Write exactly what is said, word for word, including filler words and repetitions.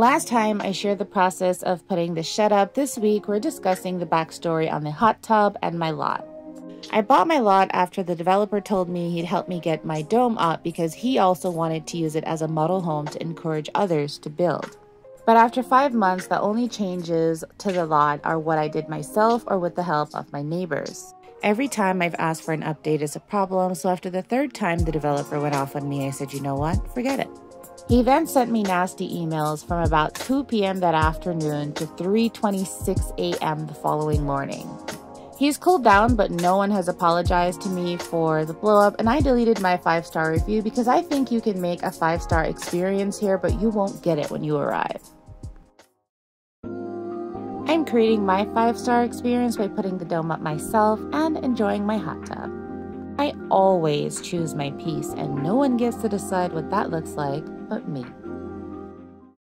Last time I shared the process of putting the shed up. This week we're discussing the backstory on the hot tub and my lot. I bought my lot after the developer told me he'd help me get my dome up because he also wanted to use it as a model home to encourage others to build. But after five months, the only changes to the lot are what I did myself or with the help of my neighbors. Every time I've asked for an update is a problem, so after the third time the developer went off on me, I said, you know what, forget it. He then sent me nasty emails from about two p m that afternoon to three twenty-six a m the following morning. He's cooled down, but no one has apologized to me for the blow up, and I deleted my five star review because I think you can make a five star experience here, but you won't get it when you arrive. I'm creating my five star experience by putting the dome up myself and enjoying my hot tub. I always choose my piece and no one gets to decide what that looks like but me.